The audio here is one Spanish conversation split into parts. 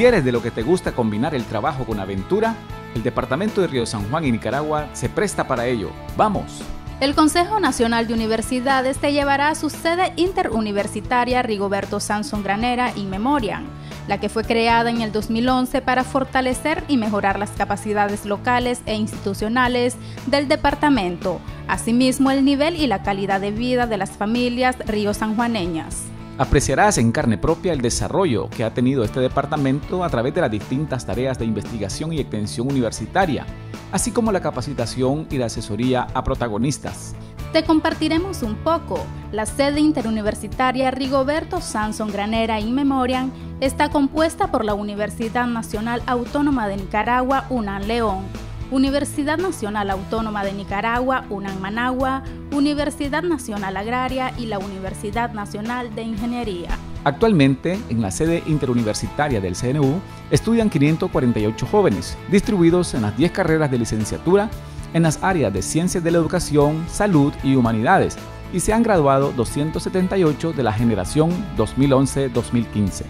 Si eres de lo que te gusta combinar el trabajo con aventura, el Departamento de Río San Juan y Nicaragua se presta para ello. ¡Vamos! El Consejo Nacional de Universidades te llevará a su sede interuniversitaria Rigoberto Sampson Granera in Memoriam, la que fue creada en el 2011 para fortalecer y mejorar las capacidades locales e institucionales del departamento, asimismo el nivel y la calidad de vida de las familias río-sanjuaneñas. Apreciarás en carne propia el desarrollo que ha tenido este departamento a través de las distintas tareas de investigación y extensión universitaria, así como la capacitación y la asesoría a protagonistas. Te compartiremos un poco. La sede interuniversitaria Rigoberto Sampson Granera in Memoriam está compuesta por la Universidad Nacional Autónoma de Nicaragua, UNAN León, Universidad Nacional Autónoma de Nicaragua, UNAN-Managua, Universidad Nacional Agraria y la Universidad Nacional de Ingeniería. Actualmente, en la sede interuniversitaria del CNU, estudian 548 jóvenes, distribuidos en las 10 carreras de licenciatura, en las áreas de Ciencias de la Educación, Salud y Humanidades, y se han graduado 278 de la generación 2011-2015.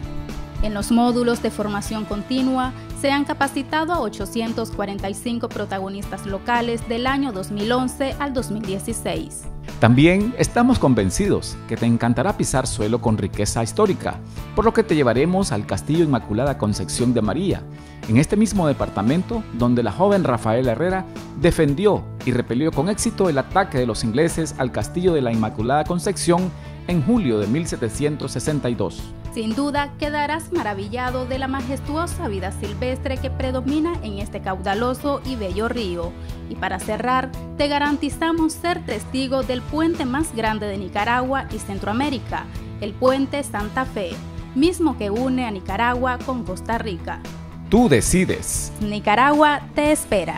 En los módulos de formación continua se han capacitado a 845 protagonistas locales del año 2011 al 2016. También estamos convencidos que te encantará pisar suelo con riqueza histórica, por lo que te llevaremos al Castillo Inmaculada Concepción de María, en este mismo departamento donde la joven Rafael Herrera defendió y repelió con éxito el ataque de los ingleses al Castillo de la Inmaculada Concepción en julio de 1762. Sin duda, quedarás maravillado de la majestuosa vida silvestre que predomina en este caudaloso y bello río. Y para cerrar, te garantizamos ser testigo del puente más grande de Nicaragua y Centroamérica, el Puente Santa Fe, mismo que une a Nicaragua con Costa Rica. Tú decides. Nicaragua te espera.